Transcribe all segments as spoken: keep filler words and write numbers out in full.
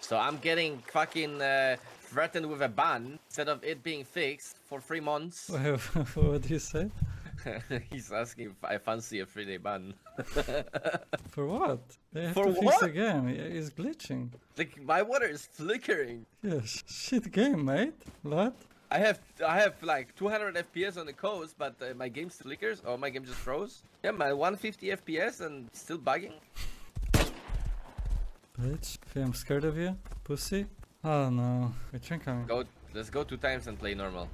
So I'm getting fucking uh, threatened with a ban instead of it being fixed for three months. What did you say? He's asking if I fancy a three-day ban. For what? They have for to what? Fix the game. It's glitching. Like my water is flickering. Yes, yeah, shit game, mate. What? I have I have like two hundred F P S on the coast, but uh, my game flickers. Oh, my game just froze. Yeah, my one fifty F P S and still bugging. Bitch, I'm scared of you, pussy. Oh no, we can't come. Go, let's go two times and play normal.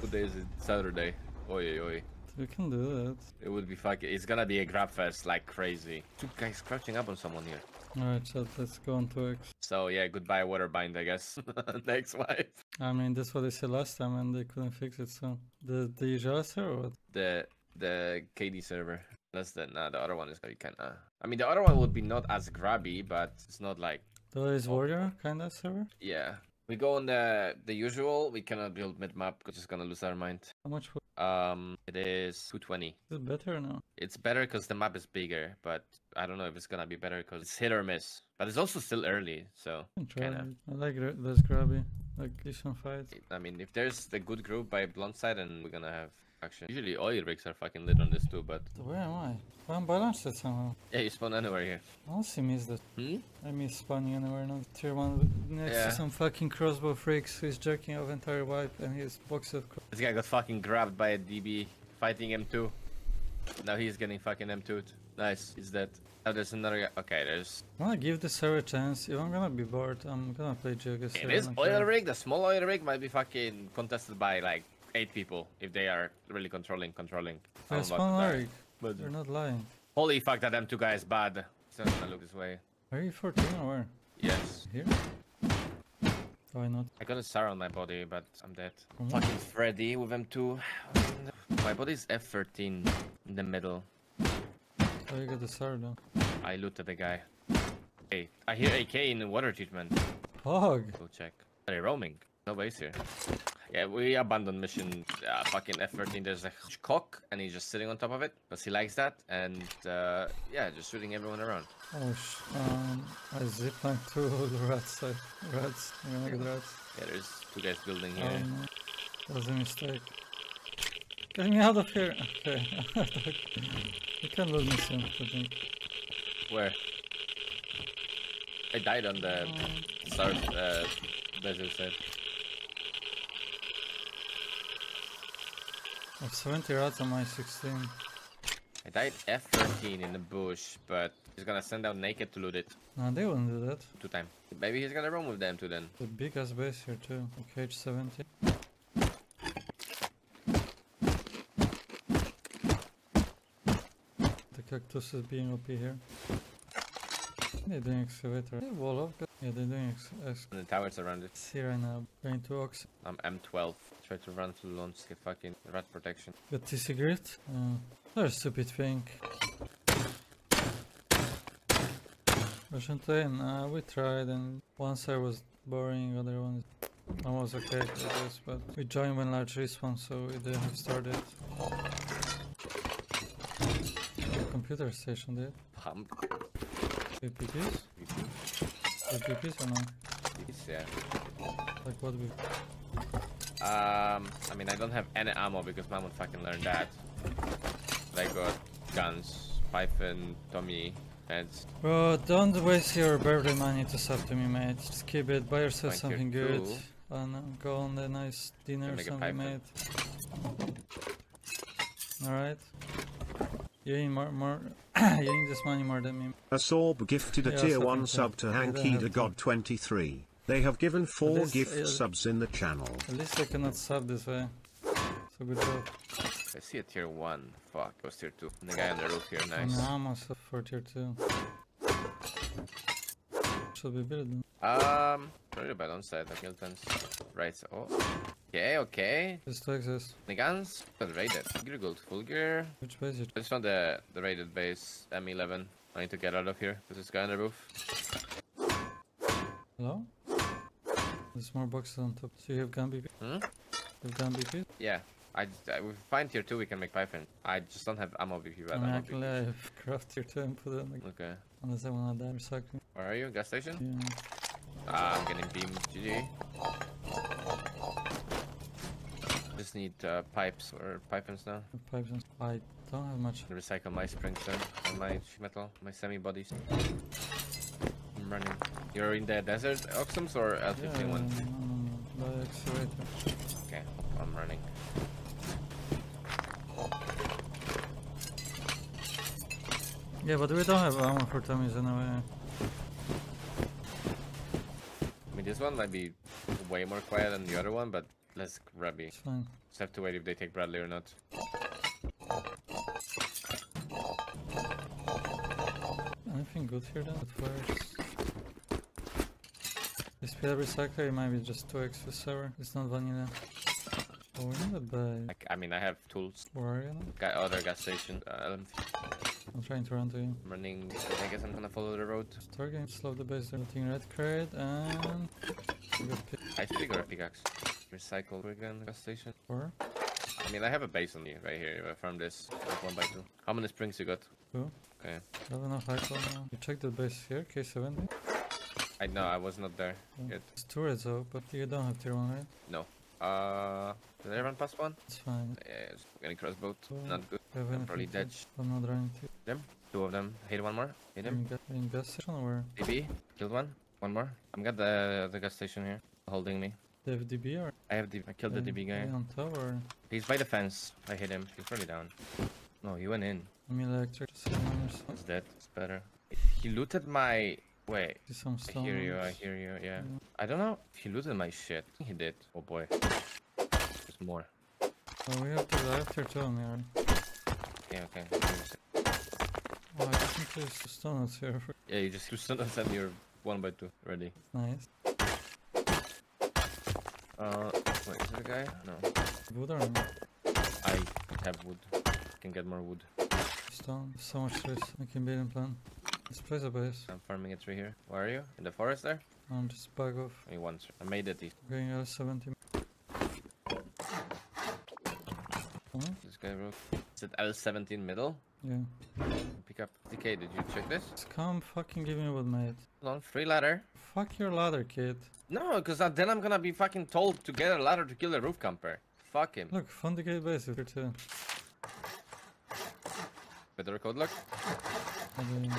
What day is it? Saturday. Oi, oi. We can do that. It would be fucking. It's gonna be a grab fest like crazy. Two guys crashing up on someone here. Alright, chat, let's go on to X. So yeah, goodbye Waterbind, I guess. Next wife. I mean, that's what they said last time, and they couldn't fix it. So the the usual server or what? The the K D server. That's the nah. The other one is you kinda. Uh, I mean, the other one would be not as grabby, but it's not like. That is warrior kinda server. Yeah. We go on the the usual. We cannot build mid map because it's gonna lose our mind. How much? Um, it is two twenty. Is it better now? It's better because the map is bigger, but I don't know if it's gonna be better because it's hit or miss. But it's also still early, so kind of. I like this grabby, like this one fight. I mean, if there's the good group by blunt side, and we're gonna have action. Usually oil rigs are fucking lit on this too, but where am I? I'm balanced somehow. Yeah, you spawn anywhere here. I also miss that. Hmm? I miss spawning anywhere now. Tier one next yeah. to some fucking crossbow freaks who is jerking off entire wipe and his box of. This guy got fucking grabbed by a D B fighting M two. Now he's getting fucking M two'd. Nice, he's dead. Now there's another guy. Okay, there's. I'm gonna give the server a chance. If I'm gonna be bored, I'm gonna play Joker. Okay, this oil rig, the small oil rig, might be fucking contested by like. Eight people, if they are really controlling, controlling. They're spawn but you're not lying. Holy fuck, that M two guy is bad. He's not gonna look this way. Are you fourteen or where? Yes. Here? Why not? I got a star on my body, but I'm dead. Mm-hmm. Fucking Freddy with M two. My body's F thirteen in the middle. Oh, you got the star though. I looted the guy. Hey, I hear A K in the water treatment. Hog. Go check. Are they roaming? No base here. Yeah, we abandoned mission. Uh, fucking F thirteen, there's a cock and he's just sitting on top of it because he likes that, and uh, yeah, just shooting everyone around. Oh, sh um, I ziplined to the rats. Like, rats, you know, the rats. Yeah, there's two guys building here. Um, that was a mistake. Get me out of here. Okay, you can lose me soon, I think. Where? I died on the um, south, uh, desert side. I have seventy rats on my sixteen. I died F thirteen in the bush, but he's gonna send out naked to loot it. No, they won't do that. Two time. Maybe he's gonna roam with them too then. The big ass base here too. Okay, H seventy. The cactus is being O P here. They're doing excavator. They wall off. Yeah, they're doing excavator. And the towers around it. See right now. Going to Oxum. I'm M twelve. Try to run through launch, get fucking rat protection. Got T C grit? Uh, they're a stupid thing. Russian plane, uh, we tried and one side was boring, other one I was okay for this, but we joined when large respawn, so we didn't have started. The computer station did. Pump. P P Ps? P P Ps or no? P P Ps, yeah. Like what we... Um, I mean, I don't have any ammo because Mammon fucking learned that. I got guns, Python, Tommy, and... Bro, don't waste your birthday money to sub to me, mate. Just keep it, buy yourself Thank something you good, too. And go on a nice dinner or something, mate. Alright. You need more, more... you need this money more than me. Asorb gifted a yeah, tier one sub to Hanky the God twenty-three. They have given four least, gift uh, subs in the channel. At least I cannot sub this way. So good job. I see a tier one. Fuck, it was tier two. And the guy on the roof here, nice. I'm almost up for tier two. Should be building. Um, probably by on side. Okay, guns. Right. Oh. Okay, okay. This still exists. The guns. But raided. Gurgled. Full gear. Which base? I just found the the raided base. M eleven. I need to get out of here. There's this guy on the roof. Hello. There's more boxes on top. So you have gun B P? Hmm? You have gun B P? Yeah. I, I we find tier two, we can make Python. I just don't have ammo if you had ammo. Actually, B P. I've craft tier two and put it in. Okay. Unless I wanna die recycling. Where are you? Gas station? Yeah. Ah, I'm getting beamed. G G. Just need uh, pipes or pipons now. Pipes. And I don't have much. Recycle my springs then, and my metal, my semi bodies. I'm running. You're in the desert, Oxums, or L fifty-one? Yeah, no, no, no. Okay, I'm running. Yeah, but we don't have ammo for Tommy's anyway. I mean, this one might be way more quiet than the other one, but let's grab it. It's fine. Just have to wait if they take Bradley or not. Anything good here then? At first. This P L recycler, it might be just two X for server. It's not vanilla. Oh, we need a bag. I, I mean, I have tools. Where are you now? Guy, other gas station. Uh, I'm trying to run to you. I'm running. I guess I'm gonna follow the road. Start game, slow the base. They're looking red crate and... I figure a pickaxe. Recycle again, gas station. Or? I mean, I have a base on you right here. If I farm this, like one by two. How many springs you got? Two. Okay. I have enough high call now. You check the base here, K seventy. I know, I was not there yeah. yet. It's two reds though, but you don't have tier one, right? No. Uh, did I run past one? It's fine. Yeah, just getting crossbowed. So not good. I'm probably dead. I'm not running to them. Two of them. Hit one more. Hit him. In gas station or? D B. Killed one. One more. I'm got the the gas station here, holding me. They have D B or? I have D B. I killed the D B guy. On top or? He's by the fence. I hit him. He's probably down. No, he went in. I'm electric. He's dead. It's better. He looted my. Wait, some I hear you, I hear you, yeah. yeah. I don't know if he looted my shit. He did. Oh boy. There's more. Oh, we have to die after two, man. Yeah, okay. Oh, I think there's stun us here. Yeah, you just stun us and you're one by two ready. Nice. Uh, wait, is there a guy? No. Wood or not? I have wood. I can get more wood. Stun. So much stress. I can build and plan. Let's place a base. I'm farming it right here. Where are you? In the forest there? I'm just back off. Only one, sir. I made it. Going L seventy. Huh? This guy broke. Is it L seventeen middle? Yeah. Pick up D K, did you check this? Just come fucking give me what mate. Hold on, free ladder. Fuck your ladder, kid. No, because then I'm gonna be fucking told to get a ladder to kill the roof camper. Fuck him. Look, found the gate base with her too. Better code lock. Okay.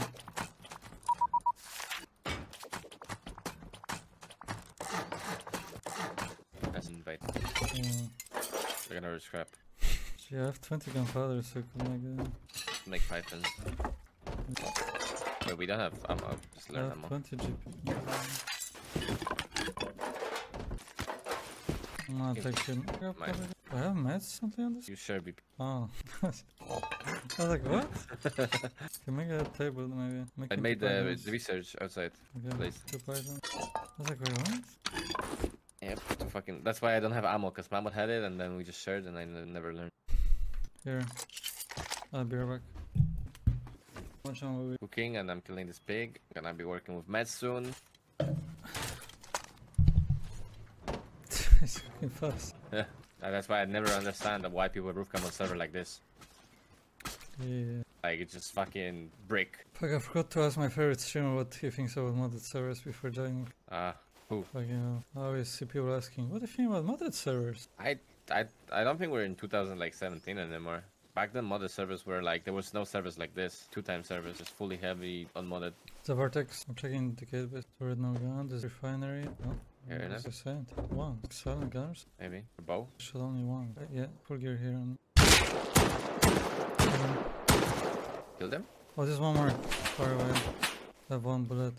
That's invite. Yeah. They're gonna scrap. Yeah, I have twenty gunpowder, so I can make a... Make pythons. Wait, we don't have ammo, just learn ammo. twenty G P. I'm gonna take him. I have meds something on this? You share B P. Oh. I was like, what? Can make a table, maybe. Make I made the uh, research outside. Okay, place. Two pythons. I was like, wait, what? Yep, to fucking... That's why I don't have ammo, because Mammoth had it, and then we just shared, and I never learned. Here. I'll be right back. Watch on movie. Cooking, and I'm killing this pig. Gonna be working with meds soon. It's fucking fast. Yeah. That's why I never understand why people roof come on server like this. Yeah. Like it's just fucking brick. Fuck, I forgot to ask my favorite streamer what he thinks about modded servers before joining. Ah, uh, who? Like, you know, I always see people asking, what do you think about modded servers? I, I, I don't think we're in two thousand seventeen anymore. Back then modded servers were like, there was no servers like this. Two-time servers, just fully heavy, unmodded. The Vortex, I'm checking the gate base. There is no gun, there's refinery. No. Here enough. One. Silent gunners? Maybe. A bow? Should only one. Uh, yeah, full gear here. And... Kill them? Oh, there's one more. Far away. I have one bullet.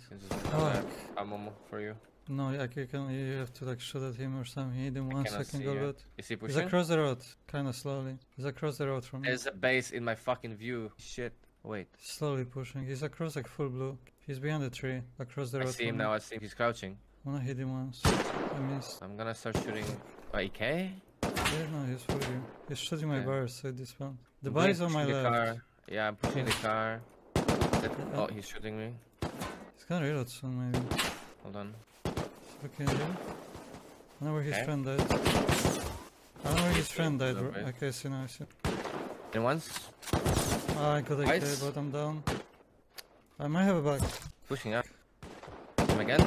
Oh, like... I'm almost for you. No, yeah, you can. You have to like shoot at him or something. Hit him once, I can go loot. Is he pushing? He's across the road. Kinda slowly. He's across the road from me. There's a base in my fucking view. Shit. Wait. Slowly pushing. He's across like full blue. He's behind the tree. Across the road. I see him now. I see him. He's crouching. I'm gonna hit him once. I missed. I'm gonna start shooting. A K? Yeah, no, he's for you. He's shooting my yeah. bars, so this one. The bar is on my left. Car. Yeah, I'm pushing yeah. the car. That... Yeah. Oh, he's shooting me. He's gonna reload soon, maybe. Hold on. Okay, I know where his friend died. I I don't know his friend died, bro. I guess you know. I see. And once? I got a K, but I'm down. I might have a back. Pushing up. Him again?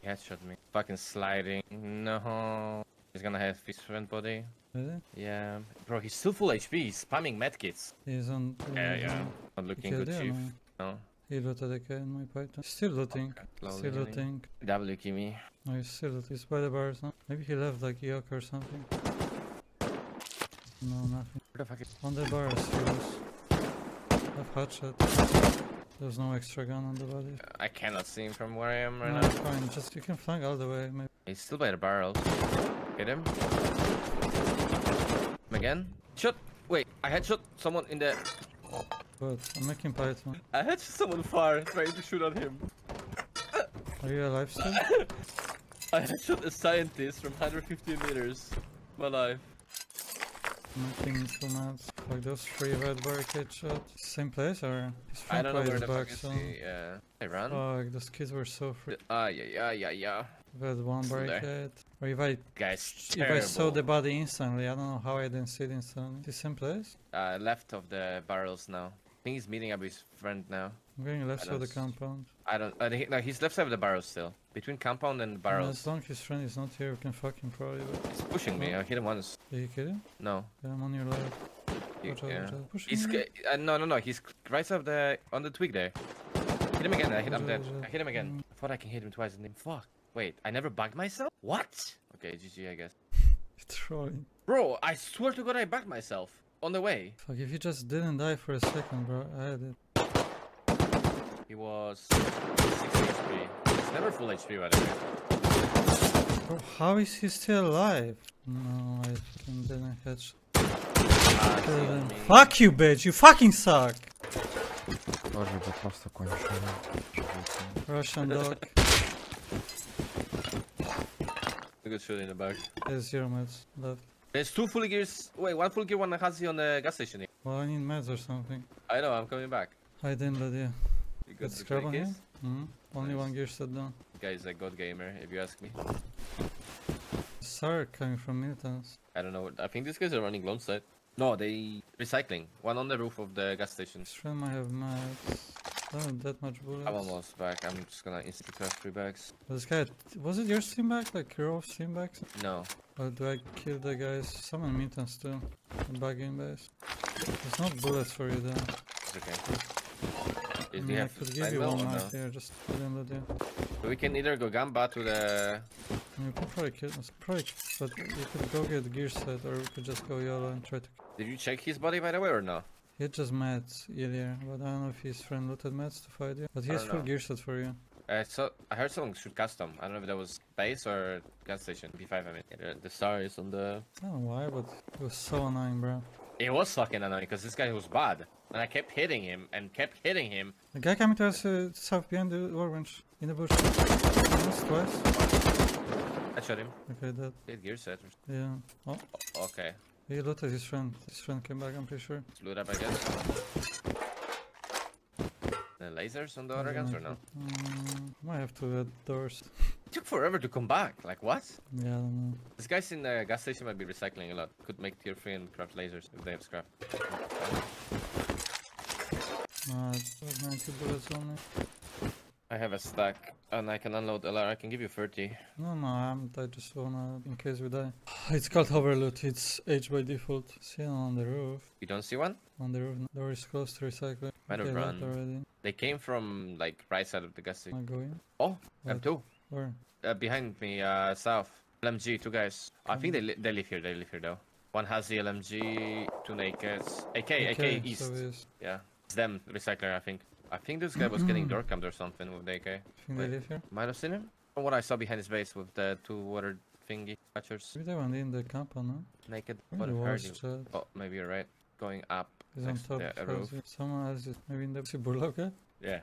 He headshot me. Fucking sliding. No. He's gonna have his friend body. Really? Yeah. Bro, he's still full H P. He's spamming medkits. He's on. Uh, yeah, yeah. Not looking good, chief. No. He looted a K in my Python. Still looting. Okay, still looting. W key me. No, he's still looting. He's by the bars now. Maybe he left like Eok or something. No, nothing. Where the fuck is on the bars, he was. I've headshot. There's no extra gun on the body. Uh, I cannot see him from where I am right no, now. Fine, just you can flank all the way. Maybe. He's still by the barrels. Get him. Him again. Shot. Wait, I headshot someone in the. Good. I'm making Python. I headshot someone far trying to shoot at him. Are you alive still? I headshot a scientist from one hundred fifty meters. My life. Nothing is so mad. Like those three red barricade shots. Same place or? I don't know where the fuck is he, yeah. I ran. Fuck, those kids were so free. Ah, uh, yeah, yeah, yeah, yeah. We had one barricade. Or if I... Guys, if terrible. I saw the body instantly, I don't know how I didn't see it instantly. Is it same place? Uh, left of the barrels now. I think he's meeting up with his friend now. I'm going left side of the compound. I don't... Uh, he, no, he's left side of the barrels still. Between compound and barrels. And as long as his friend is not here, we can fucking probably... He's pushing me, I hit him once. Did you kill him? No. Yeah, I'm on your left. You, watch yeah. out, watch out. He's... Uh, no, no, no, he's right side of the... On the twig there. Hit him again, I hit him dead. I hit him again. I thought I can hit him twice and then... Fuck. Wait, I never bugged myself? What? Okay, G G, I guess. You're trolling. Bro, I swear to God I bugged myself. On the way. Fuck, if you just didn't die for a second, bro, I did. He was sixty H P. It's never full H P, by the way. Bro, how is he still alive? No, I fucking didn't catch. Ah, didn't. Fuck you, bitch! You fucking suck! Russian dog. A good shot in the back. There's zero meds left. There's two full gears. Wait, one full gear, one Hazi on the gas station here. Well, I need meds or something. I know, I'm coming back. I didn't, but yeah. You got the scrub on here? Mm-hmm. Only nice. One gear set down. Guy's a god gamer, if you ask me. Sark coming from militants. I don't know, I think these guys are running long side. No, they... Recycling. One on the roof of the gas station. This friend might have meds. I don't have that much bullets. I'm almost back, I'm just gonna instantly crash three bags. This guy, was it your steam bag? Like your off steam bags? No. Or do I kill the guys? Summon mutants too. Bug in base. There's no bullets for you then. It's okay. I, mean, I could give you one out here, just put in the deal. We can either go Gamba to the... You could probably kill us, probably, but you could go get gear set or we could just go YOLO and try to... Did you check his body by the way or no? He just met earlier, but I don't know if his friend looted meds to fight you. But he has full gear set for you. Uh, so I heard someone shoot custom. I don't know if that was base or gas station. P five, I mean. Yeah, the star is on the... I don't know why, but it was so annoying, bro. It was fucking annoying, because this guy was bad. And I kept hitting him, and kept hitting him. The guy coming to us uh, south behind the orange, in the bush. Once, twice. I shot him. Okay, that. He had gear set. Yeah. Oh. O okay. He looted his friend. His friend came back, I'm pretty sure. Let's loot up again. The lasers on the other guns or no? Um, might have to get doors. It took forever to come back. Like what? Yeah, I don't know. These guys in the gas station might be recycling a lot. Could make tier three and craft lasers if they have scrap. Uh, ninety bullets only. I have a stack and I can unload L R, I can give you thirty. No, no, I'm, I just wanna, in case we die. It's called Overloot, it's H by default. See him on the roof. You don't see one? On the roof, no. Door is close to recycling. Might have run. Already. They came from, like, right side of the gas station. I go in? Oh, what? M two. Where? Uh, behind me, uh, south. L M G, two guys. Come I think they, li they live here, they live here though. One has the L M G, two nakeds. A K, A K, A K east. So east. Yeah, it's them, recycler, I think. I think this guy was getting door cammed or something with the A K. Think they live here? Might have seen him. From what I saw behind his base with the two water thingy catchers. Maybe they went in the camp or no? Naked, but oh, maybe you're right. Going up. He's next on top. Someone else is maybe in the Burloka. Yeah.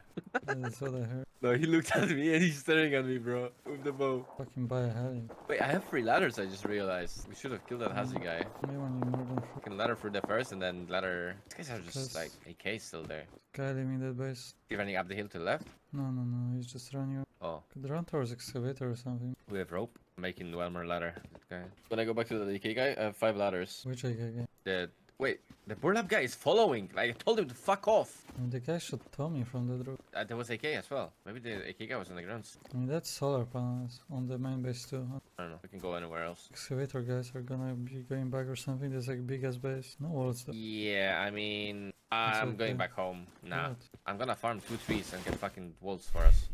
Yeah, I saw that hurt. No, he looked at me and he's staring at me, bro. With the bow. Fucking buy a heli. Wait, I have three ladders, I just realized. We should have killed that um, Hazi guy. Maybe one more than three. Fucking ladder through the first and then ladder... These guys are just like A K still there. Guy leaving that base. You're running up the hill to the left? No, no, no. He's just running up. Oh. Could run towards excavator or something. We have rope. Making one more ladder. Okay. When I go back to the A K guy, I have five ladders. Which A K guy? The... Wait, the burlap guy is following. Like, I told him to fuck off. And the guy shot Tommy from the drop. Uh, there was A K as well. Maybe the A K guy was on the ground. I mean, that's solar panels on the main base too. Huh? I don't know. We can go anywhere else. Excavator guys are gonna be going back or something. There's like big ass base. No walls. Yeah, I mean, I'm okay. Going back home. Nah, what? I'm gonna farm two trees and get fucking walls for us.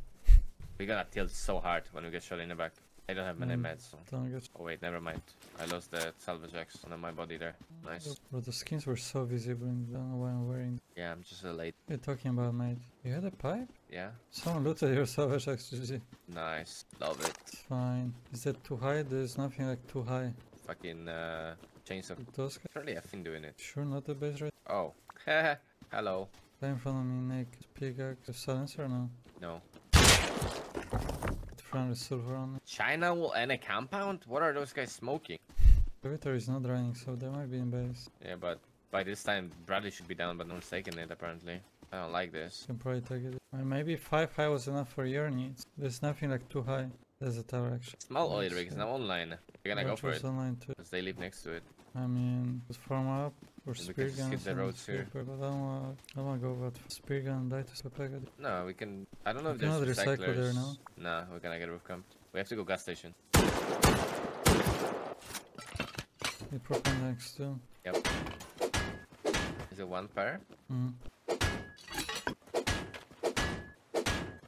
We're gonna tilt so hard when we get shot in the back. I don't have many mm, meds, so... Don't get... Oh wait, never mind. I lost the salvage axe on my body there. Nice. Bro, the skins were so visible and I don't know why I'm wearing... Yeah, I'm just a late. What are you talking about, mate? You had a pipe? Yeah. Someone looted your salvage axe, G G. Nice. Love it. It's fine. Is that too high? There's nothing like too high. Fucking, uh... chainsaw. Those guys... Surely I've been doing it. Sure, not the best, right? Oh. Haha. Hello. Stay in front of me, Nick. Pickaxe. Silencer or no? No. Silver on. China will end a compound? What are those guys smoking? The elevator is not running, so they might be in base. Yeah, but by this time Bradley should be down, but no one's taking it apparently. I don't like this. You can probably take it. Or maybe five high was enough for your needs. There's nothing like too high. There's a tower actually. Small oil rig is now online. We're gonna go for it. Online too. Because they live next to it. I mean, with farm up or yeah, spear gun. Skip the roads here. But I don't wanna, I don't wanna go with spear gun and die to Sepega. No, we can. I don't know if there's recyclers there now. Nah, we're gonna get roof camped. We have to go gas station. It probably next too. Yep. Is it one pair? Mm.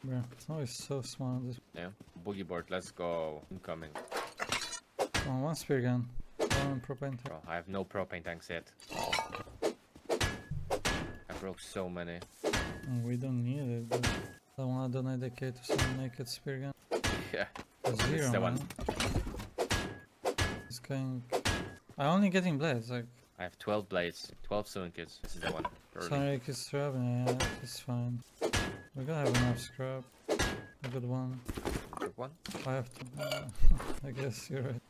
Bruh, it's always so small. Yeah. Boogie board, let's go. Incoming. Oh, one spear gun. Propane tank. Bro, I have no propane tanks yet. I broke so many. We don't need it. But I want to donate the K to some naked spear gun. Yeah, that's zero, the one. It's going. I'm only getting blades. Like I have twelve blades, twelve sewing kits. This is the one. Sorry, it's scrap. Yeah, it's fine. We're gonna have enough scrap. A good one. Good one. I have to. Uh, I guess you're right.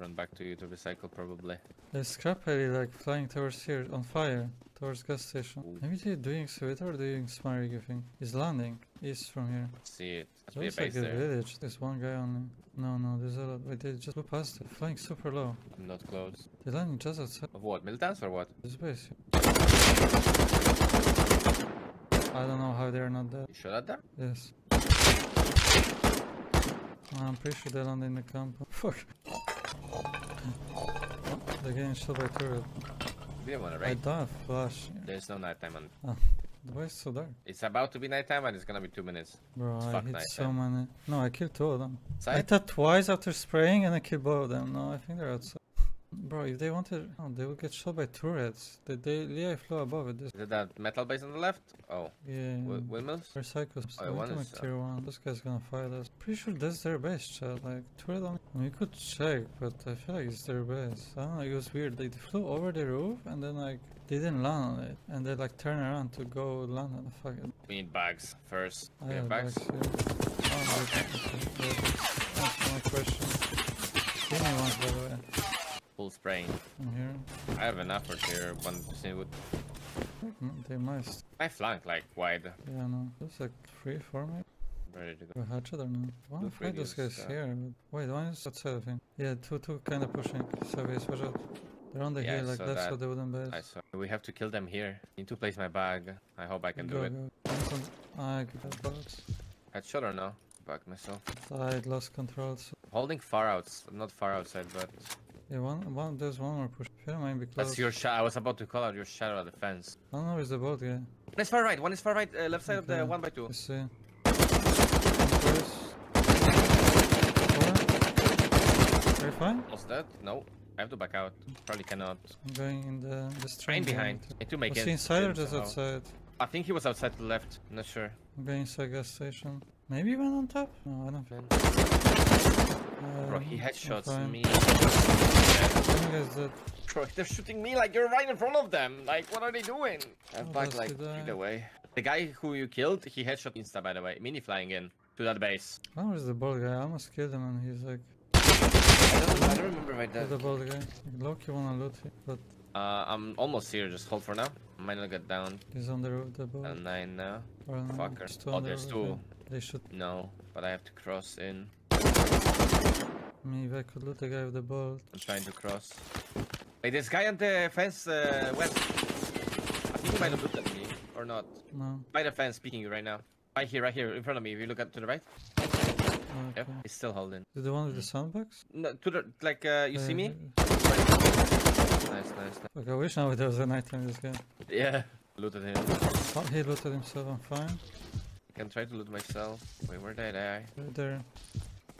Run back to you to recycle probably. There's scrap heli like flying towards here on fire towards gas station. Ooh. Maybe they're doing excavator or doing smart you think. He's landing east from here. See it. There looks like a there. Village. There's one guy only. No, no, there's a lot. Wait, they just flew past it. Flying super low. I'm not close. They're landing just outside. Of what? Militants or what? This base. I don't know how they're not dead. You shot at them? Yes. I'm pretty sure they landed in the camp. Fuck. They're getting shot by turret. We don't want to raid. I don't have flash. There's no nighttime on it. Oh, why is it so dark? It's about to be nighttime and it's gonna be two minutes. Bro, it's I hit so many. No, I killed two of them. Side? I thought twice after spraying and I killed both of them. No, I think they're outside. Bro, if they wanted... Oh, they would get shot by turrets. They, they, yeah, I flew above it. This... Is it that metal base on the left? Oh. Yeah. Windmills? We're psychos. Oh, one is... Tier one. This guy's gonna fight us. Pretty sure that's their base, chat. Like, turret on... We could check, but I feel like it's their base. I don't know, it was weird. Like, they flew over the roof and then, like, they didn't land on it. And they, like, turn around to go land on the fuck it. We need bags first. I we have bags. bags here. Oh, okay. Okay. That's my question. Give me one, by the way. Full spraying. Here. I have enough for here. One would. They must. I flank like wide. Yeah, no. Looks like free for me. Ready to go. Hatchet or not? Why don't fight those guys uh, here? But wait, one is outside of him. Yeah, two, two kind of pushing. Savage, watch out. They're on the yeah, hill, like that's that. What they wouldn't base. I saw. We have to kill them here. Need to place my bag. I hope I can go, do it. Go. I got bullets. Headshot or no? Back myself. I lost control. So. Holding far out. Not far outside, but. Yeah, one, one, there's one more push. Here might be close. That's your shadow. I was about to call out your shadow at the fence. I don't know, it's the boat guy. One is far right, one is far right, uh, left side okay. Of the one by two. I see. One Four. Are you fine? Lost that? No. I have to back out. Probably cannot. I'm going in the, the train behind. I need to make was it. Was he inside or just outside? I think he was outside to the left. I'm not sure. I'm going inside gas station. Maybe he went on top? No, I don't think. Um, Bro, he headshots me. Yeah. I think that's it. Troy, they're shooting me like you're right in front of them. Like, what are they doing? I have back like either way. The guy who you killed, he headshot Insta, by the way. Mini flying in to that base. Where is the bald guy? I almost killed him and he's like... I don't, I don't remember right there. The bald guy. Loki wanna loot him, but... Uh, I'm almost here. Just hold for now. Might not get down. He's on the roof, the ball. And nine now. Nine. Fucker. Oh, there's the two. They should... No, but I have to cross in. Maybe I could loot the guy with the ball. I'm trying to cross. Wait, this guy on the fence uh, west. I think he might have looked at me, or not. No. By the fence, speaking right now. Right here, right here, in front of me. If you look up to the right. Okay. Yep, he's still holding. Is the one with the sandbox? No, to the... Like, uh, you uh, see me? Nice, nice, nice. Okay, I wish now there was a night time this guy. Yeah. Looted him. Oh, he looted himself, I'm fine. I can try to loot myself. Wait, where did I? Right there.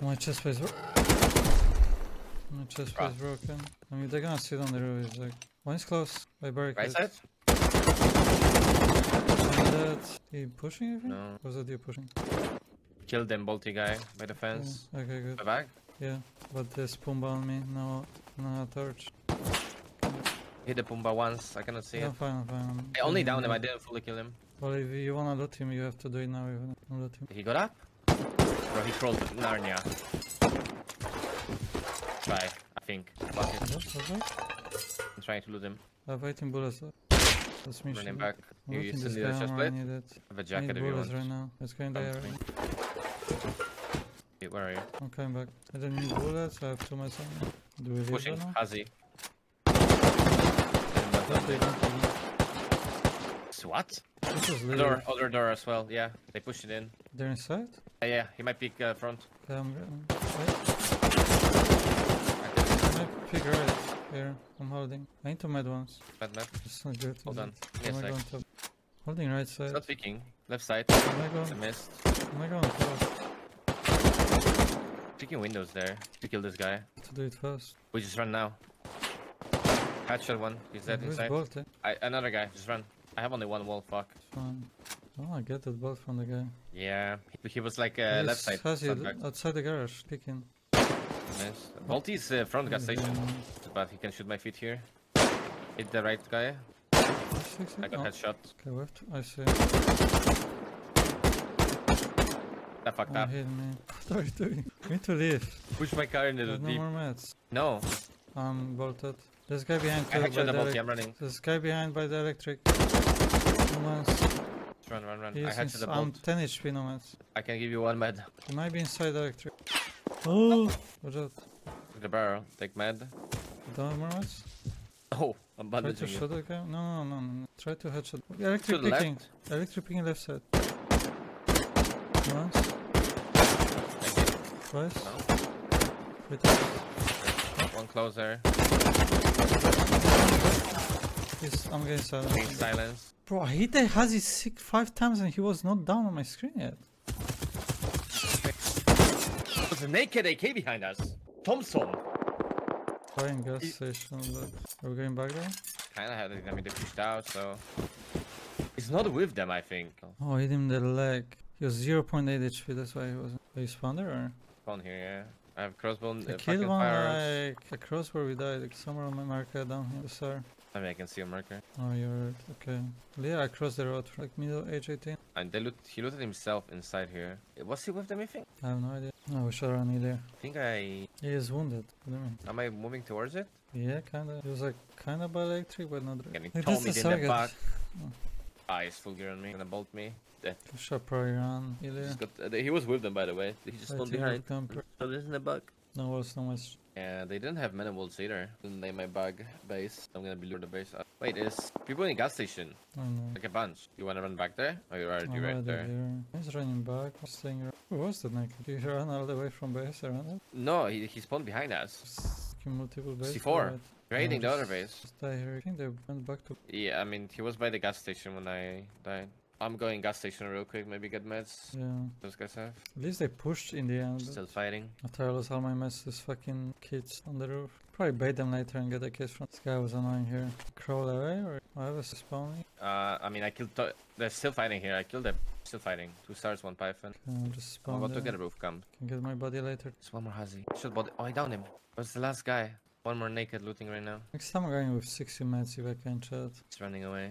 My chest was My chest was broken. I mean, they're gonna sit on the roof, it's like... One is close, by barricades. Right side? That... He pushing everything? No. Or was that you pushing? Killed them bolty guy by the fence. Yeah. Okay, good. By back? Yeah, but they spoon bound me, no, no torch. Hit the Pumba once, I cannot see it. No, fine, fine. I only downed him, I didn't fully kill him. Well, if you wanna loot him, you have to do it now. Even loot him. He got up? Bro, he crawled Narnia. Try, I think. Fuck it. What, what? I'm trying to loot him. I'm fighting bullets. That's me. Running back. You used to need a chest plate? I have a jacket if you want. Right now. It's going there. Right? Where are you? I'm coming back. I don't need bullets, I have too much ammo. Do we pushing, Hazi. What? Door, other door as well, yeah. They pushed it in. They're inside? Uh, yeah, he might peek uh, front. Okay, I'm gonna... I might peek right here. I'm holding. I need to med once. Med, med. It's not good. Hold on. Yes, I going to... Holding right side. It's not peeking. Left side. Am I going... I missed. Am I going close? Peeking windows there to kill this guy. To do it first. We just run now. Headshot one, he's dead inside. Bolt, eh? I, another guy, just run. I have only one wall, fuck. Fine. Oh, I get that bolt from the guy. Yeah, he, he was like uh, left side. Outside the garage, picking. Nice. Bolty's uh, front gas station. Yeah. But he can shoot my feet here. Hit the right guy. Six, I got oh. headshot. Okay, left, I see. That fucked oh, up. Hit me. What are you doing? We need to leave. Push my car into the deep. No more mats. No. I'm bolted. There's a guy behind by the electric. I'm running. There's a guy behind by the electric. Nomans. Run, run, run. I had to the bolt. I'm ten H P, Nomans. I can give you one med. He might be inside the electric. Oh! What's that? Take the barrel. Take med. Don't have more meds? Oh, I'm bandaging you. Try to shot that guy? No, no, no, no. Try to headshot. Electric to picking. Left. Electric picking left side. Once. Twice. No. Three times. One closer. He's, I'm getting silence. silence. Bro, I hit the Hazi sick five times and he was not down on my screen yet. There's a naked A K behind us. Thompson. Fine gas it... station. Are we going back there? Kinda had it. I mean, they pushed out, so. He's not with them, I think. Oh, hit him the leg. He was zero point eight H P, that's why he wasn't. Are you spawned there or? Spawned here, yeah. I have crossbow. I killed one firearms. Like across where we died, like somewhere on my marker down here, sir. I mean, I can see a marker. Oh, you're okay. Yeah, across the road, like middle age eighteen. And they loot, he looted himself inside here. Was he with them, I think? I have no idea. No, we should run either. I think I... He is wounded. What do you mean? Am I moving towards it? Yeah, kinda. He was like kinda by electric, but not really. He told me in the back. Oh. Ah, he's full gear on me. Gonna bolt me. Dead. You should probably run. Got, uh, he was with them, by the way. He just spawned behind. So this is the bug. No walls, no much. Yeah, they didn't have many walls either. Didn't name my bug base. I'm gonna be lure the base up. Wait, there's people in the gas station. I know. Like a bunch. You wanna run back there? Or you're already right there? There. He's running back. I'm staying around. Who was that naked? Did he run all the way from base around it? No, he, he spawned behind us. Multiple base C four. You're hitting the other base. I think they went back to... Yeah, I mean, he was by the gas station when I died. I'm going gas station real quick, maybe get meds. Yeah. Those guys have. At least they pushed in the end. Still fighting. After I lost all my meds, these fucking kids on the roof. Probably bait them later and get the kids from... This guy was annoying here. Crawl away or... I was spawning. Uh, I mean, I killed... They're still fighting here. I killed them. Still fighting. Two stars, one python. I'm just spawned. I'm about to get a roof camp. Can get my body later. There's one more Hazi. Shoot body. Oh, I downed him. That was the last guy. One more naked looting right now. Next time I'm going with sixty mats if I can, chat. It's running away.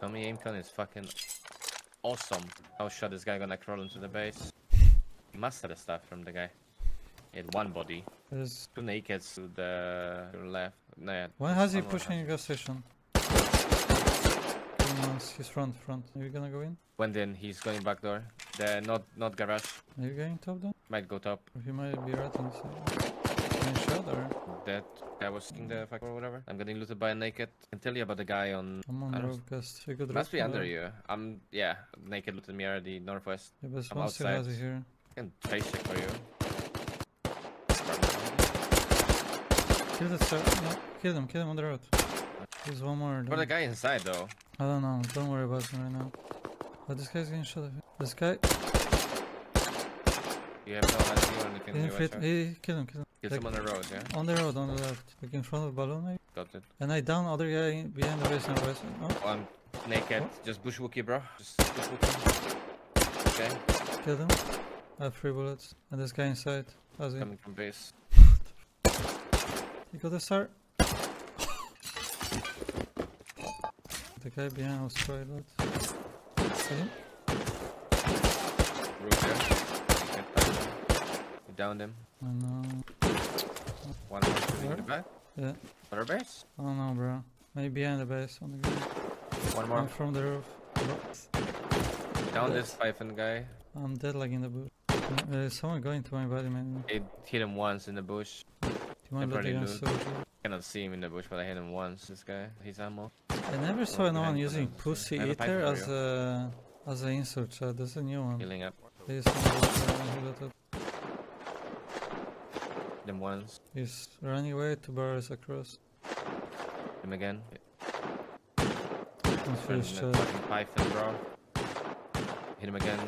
Tommy Aimcon is fucking awesome. How shot this guy gonna crawl into the base? He mastered the stuff from the guy. He had one body. There's two nakeds to the left. No, yeah. Why has he pushing your gas station? He's front, front. Are you gonna go in? Went in, he's going back door. The not not garage. Are you going top then? Might go top. He might be right on the side. Shot or? That guy was in the fuck or whatever. I'm getting looted by a naked. I can tell you about the guy on... I'm on Roadcast. You could must be under you. I'm... yeah. Naked looted me already, northwest. Yeah, but I'm outside. Still here. I can trace check for you. Kill the sir. No, kill him, kill him on the road. There's one more. What the guy inside though? I don't know, don't worry about him right now. But this guy's getting shot at him. This guy... You have no idea or anything to do with him? He killed him, killed him. Killed like, him on the road, yeah? On the road, on the left. Like in front of the balloon maybe? Got it. And I down other guy behind the base and the base. Oh. Oh, I'm naked. What? Just bushwookie, bro. Just bushwookie. Okay. Killed him. I have three bullets. And this guy inside. How's he? Coming from base. You got a star? The guy behind was tried out. See him? Roof there. You downed him. I know. One more in the back? Yeah. Other base? I don't know, bro. Maybe behind the base. On the one more. I'm from the roof. Down this python guy. I'm dead like in the bush. There is someone going to my body, man. It hit him once in the bush. Do you want to loot against the soldier? I cannot see him in the bush, but I hit him once, this guy. His ammo. I never saw well, anyone using pussy eater a as a as an insult chat. That's a new one. Healing up. He's them once. He's running away two barrels across. Him again. I'm finished, uh, python, bro. Hit him again.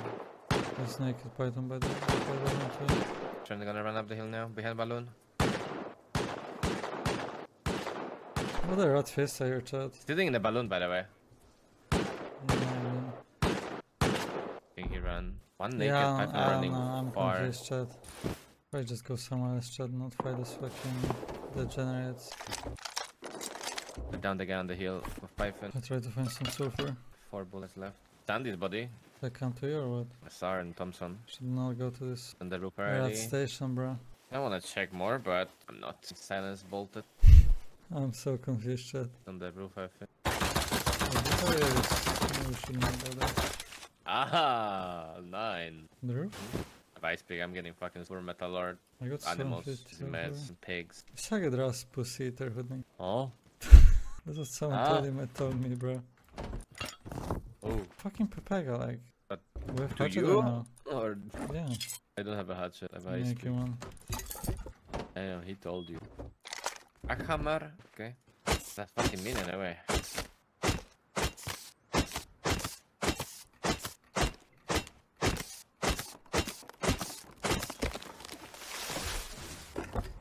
He's naked python by the way. Trying to gonna run up the hill now, behind balloon. What a rat face I heard, chat. Sitting in the balloon, by the way. Yeah, yeah. I think he ran. One naked, yeah, I'm, I'm running know, I'm far. Confused, chat. Probably just go somewhere else, chat, not fight this fucking degenerates. Down the guy on the hill of python. I try to find some sulfur. Four bullets left. Sandy's body. Did I come to you or what? Sar and Thompson. Should not go to this. And the roof already. Rat station, bro. I wanna check more, but I'm not. Silence bolted. I'm so confused, chat. On the roof, I think. Oh, is... no, ah, nine. The roof? If I speak, I'm getting fucking super metal lord. I got animals, meds, and pigs. It's like a dress pussy eater, wouldn't it? Oh? That's what someone ah. told, him, told me, bro. Oh. Fucking Pepega, like. But with do you? Or, no? or... Yeah. I don't have a hatchet. I have make you one. I know, he told you. A hammer, okay. That's fucking mean in a way. I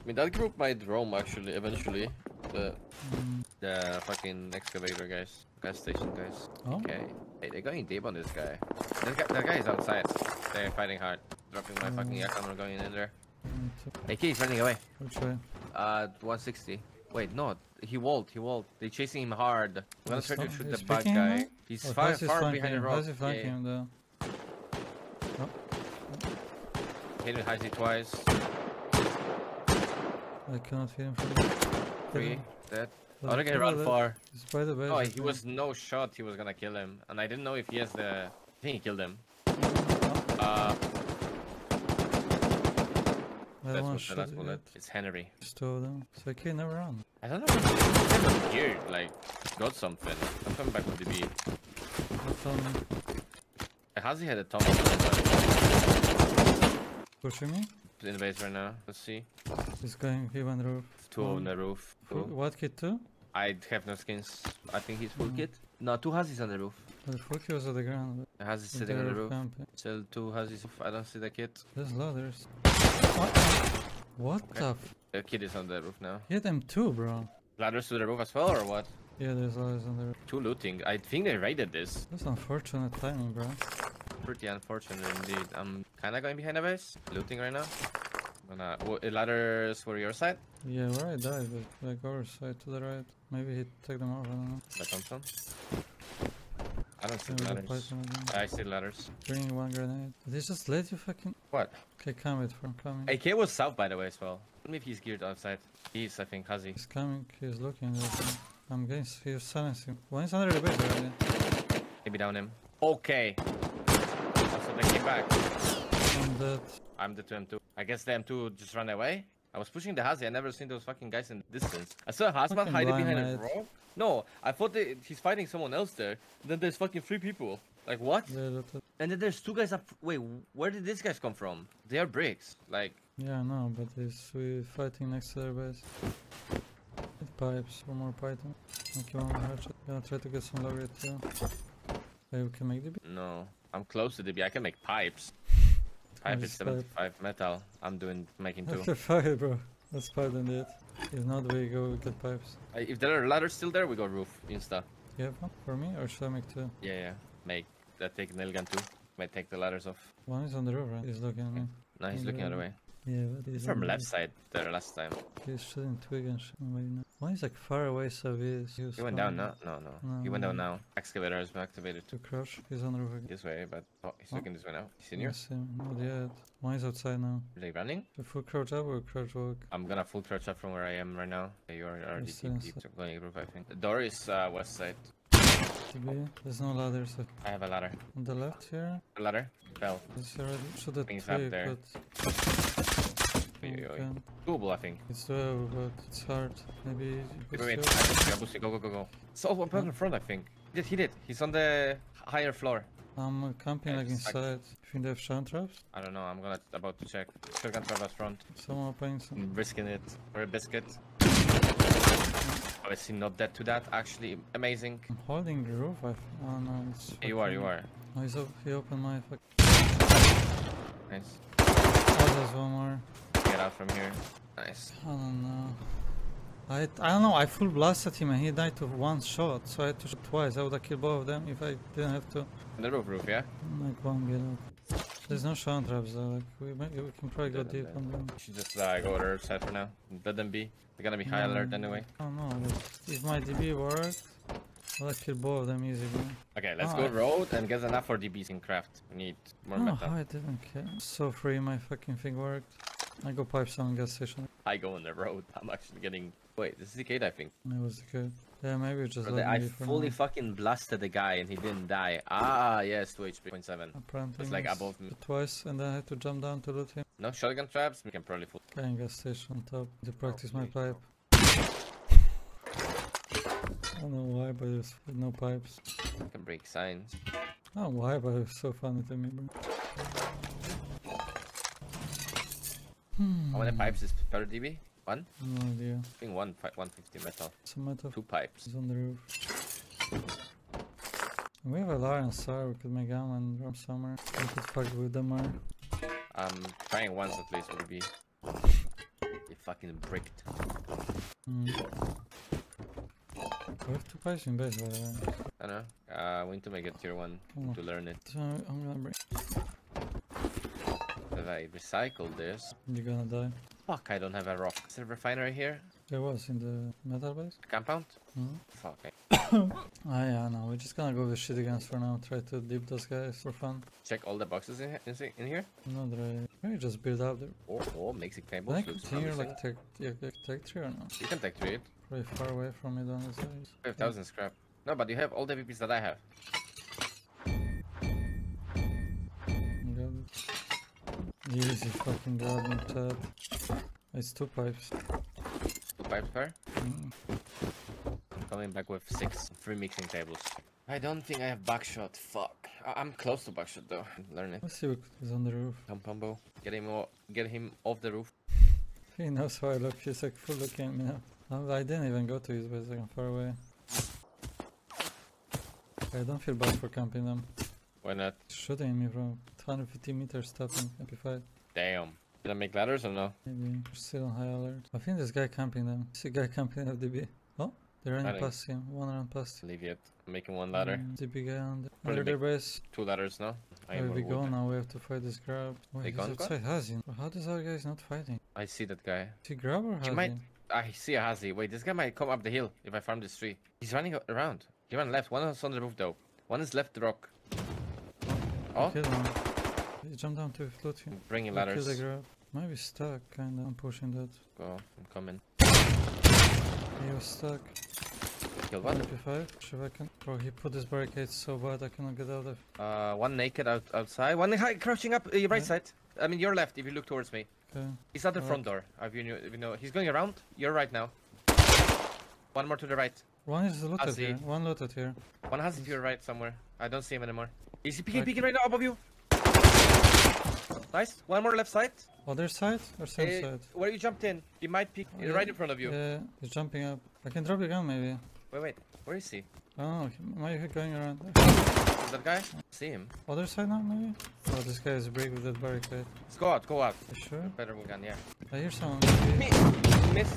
mean, that group might roam actually, eventually. The mm. the fucking excavator guys, gas station guys. Oh? Okay. Hey, they're going deep on this guy. That guy, that guy is outside. They're fighting hard. Dropping my mm. fucking yakam and going in there. Mm, A K is running away. Which way? Uh, one sixty. Wait, no. He walled, he walled. They're chasing him hard. I'm gonna try to shoot the bad guy. He's far, far behind the rock. How's he flanking him though? Hit him Heisey twice. I cannot hit him from there. Three, dead. Oh, they're gonna run far. Oh, he was no shot, he was gonna kill him. And I didn't know if he has the... I think he killed him. Uh... That's what the last bullet. It. It's Henry. Stole them. So I can never run. I don't know what he here, like, got something. I'm coming back with the beat. What's on me? How's he had a Tommy? Pushing me? In the base right now. Let's see. He's going, he went roof. Two um, on the roof. Full, what kit, two? I have no skins. I think he's full mm. kit. No, two Hazis on the roof. The full kit was on the ground. Hazis sitting the on the roof. Camp, yeah. Still two Hazis. I don't see the kit. There's ladders. What, what okay. the f- The kid is on the roof now. Hit them too, bro. Ladders to the roof as well or what? Yeah, there's ladders on the roof. Two looting. I think they raided this. That's unfortunate timing, bro. Pretty unfortunate indeed. I'm kinda going behind the base. Looting right now. Gonna, oh, ladders for your side? Yeah, where I died, but like our side to the right. Maybe he take them out, I don't know. That comes on. I don't see yeah, ladders. I see ladders. Bring one grenade. They just let you fucking... What? Okay, come with from coming. A K was south, by the way, as well. Tell me if he's geared outside. He's, I think, Hazi. He's coming, he's looking. He's... I'm getting... He's silencing him. One is under the base already. Maybe down him. Okay. So they came back. I'm dead. I'm the M two. I guess the M two just ran away. I was pushing the Hazi. I never seen those fucking guys in the distance. I saw Hasman hiding behind a rock. No, I thought they, he's fighting someone else there. Then there's fucking three people. Like what? Yeah, and then there's two guys up. Wait, where did these guys come from? They are bricks. Like. Yeah, no, but it's we fighting next to their base. It pipes. One more python. Okay, one more hatchet. Gonna try to get some logger too. Hey, we can make D B? No, I'm close to D B. I can make pipes. Pipe is seventy-five metal. I'm doing making two. After fire, bro. That's pipe than it. If not, we go get pipes. Uh, if there are ladders still there, we go roof insta. You have one for me, or should I make two? Yeah, yeah. Make. I take Nilgan too. Might take the ladders off. One is on the roof, right? He's looking at me. No, he's on looking the other way. Yeah, but he's from left side there last time. He's shooting twig and shit. One is like far away, so he is. He, he went down now? No, no. no he went no. down now. Excavator has been activated. To crouch. He's on the roof again. This way, but oh, he's oh. looking this way now. He's in here? Yes, not yet. One is outside now. Are they running? The full crouch up or crouch walk? I'm gonna full crouch up from where I am right now. You are already deep, deep. So going roof, I think. The door is uh, west side. There's no ladder, so... I have a ladder. On the left here? A ladder? Fell. It's already... Should have Things up there. Okay. Doable, I think. It's doable, but it's hard. Maybe... Wait, wait, wait. Go, go, go, go. So one person in front, I think. He did, he did. He's on the higher floor. I'm camping like inside. You think they have shotgun traps? I don't know, I'm gonna... about to check. Shotgun trap at front. Someone opening some... I'm risking it. For a biscuit. Oh, is he not dead to that? Actually, amazing. I'm holding the roof. I've... Oh no, it's... Fucking... You are, you are. Oh, he's up... He opened my... Fuck... Nice. Oh, there's one more. Get out from here. Nice. I don't know. I, I don't know, I full blasted him and he died to one shot, so I had to shoot twice. I would have killed both of them if I didn't have to. The roof, roof, yeah? Like one get out. There's no shotgun traps though, like we, might, we can probably go deep on them. You should just uh, go to their side for now. Let them be. They're gonna be high no, alert anyway. Oh no, if my D B worked, I'll kill both of them easily. Okay, let's oh, go I... road and get enough for D Bs in craft. We need more metal. Oh, I didn't care. So free my fucking thing worked. I go pipe some gas station. I go on the road. I'm actually getting... Wait, this is the gate, I think. It was the gate. Yeah, maybe just... Brother, I fully fucking blasted the guy and he didn't die. Ah, yes, two H P, zero point seven. It's like above me. Twice, and then I had to jump down to loot him. No shotgun traps? We can probably fool. Okay, gas station top. To practice oh, my pipe. I don't know why, but there's no pipes. I can break signs. I don't know why, but it's so funny to me, bro. Hmm. How many pipes is per D B? One? No idea. I think one, one fifty metal. It's a metal. Two pipes. It's on the roof. We have a lion star, we could make Amman from somewhere. We could fuck with them more. I'm trying once at least with D B. They fucking bricked. Hmm. We have two pipes in base, by the way. I don't know. Uh, we need to make a tier one oh. to learn it. So I'm gonna bring... If I recycle this... You're gonna die. Fuck, I don't have a rock. Is there a refinery here? There was, in the metal base. Compound? Mm-hmm. Fuck, I... Ah yeah, no, we're just gonna go with shit guns for now. Try to dip those guys for fun. Check all the boxes in, he in here? No, right. Maybe just build up there. Or oh, oh, Mexican tables. Can I continue like take, yeah, take three or not? You can take three. Pretty far away from it on the side. five thousand scrap. No, but you have all the V Ps that I have. Easy fucking god, not that. It's two pipes. Two pipes per? Mm. I'm coming back with six, three mixing tables. I don't think I have buckshot, fuck. I I'm close to buckshot though, learn it. Let's see what is on the roof. Come, Pombo. Get him, get him off the roof. He knows how I look, he's like full looking at me now. I didn't even go to his base, I'm far away. I don't feel bad for camping them. Why not? Shooting me from two hundred fifty meters stopping amplified. Damn. Did I make ladders or no? Maybe. We're still on high alert. I think this guy camping them. I see a guy camping F D B. Oh, They're running past him. One round past. Leave it. Making one ladder. Um, T P guy on the under their base. Two ladders now. I Where we go wood. now? We have to fight this grab. Wait, they he's outside Hazin. How does our guy not fighting? I see that guy. Is he grab or Hazin? Might... I see a Hazi. Wait, this guy might come up the hill if I farm this tree. He's running around. He ran left. One is on the roof though. One is left rock. Oh. He jumped down to float him. Bringing ladders. The grab. Might be stuck, kinda. I'm pushing that. Go. I'm coming. He was stuck. Killed one. fifty-five. Bro, he put this barricade so bad I cannot get out of it. Uh, one naked out outside. One high, crouching up uh, your right yeah. side. I mean, your left if you look towards me. Okay. He's at the right. front door. If you, if you know, he's going around. You're right now. One more to the right. One is looted here. One looted here. One has to your right somewhere. I don't see him anymore. Is he peeking, right. peeking right now above you? Nice. One more left side. Other side or same uh, side? Where you jumped in. He might peek oh, yeah. right in front of you. Yeah, he's jumping up. I can drop the gun maybe. Wait, wait. Where is he? Oh, why are you going around? Is that guy? I see him. Other side now maybe? Oh, this guy is breaking with that barricade. Let's go out, go out. You sure? Better gun, yeah. I hear someone. Me! Miss!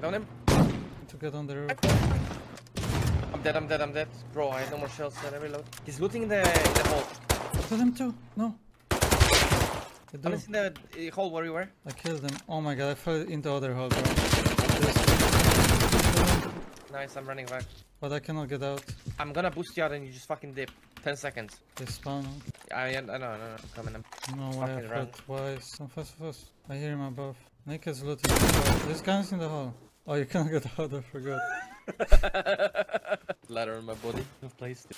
Down him. To get on the roof. I'm dead, I'm dead, I'm dead. Bro, I have no more shells, I reload. He's looting in the, in the hole. I killed him too. No. I'm in the uh, hole where you were. I killed him. Oh my god, I fell into other hole, bro. This. Nice, I'm running back. But I cannot get out. I'm gonna boost you out and you just fucking dip. ten seconds. They spawn. I, I, no, no, no, I'm coming. I'm no way, I fell twice. I'm fast, fast. I hear him above. Naked's looting. This gun's in the hole. Oh, you cannot get out, I forgot. Ladder on my body. I've placed it.